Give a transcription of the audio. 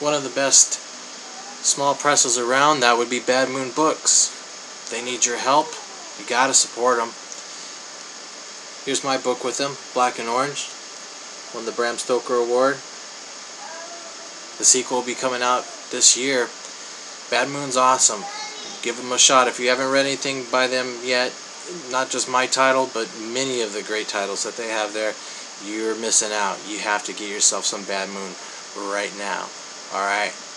one of the best small presses around, that would be Bad Moon Books. They need your help. You gotta support them. Here's my book with them, Black and Orange. Won the Bram Stoker Award. The sequel will be coming out this year. Bad Moon's awesome. Give them a shot. If you haven't read anything by them yet, not just my title, but many of the great titles that they have there, you're missing out. You have to get yourself some Bad Moon right now. Alright?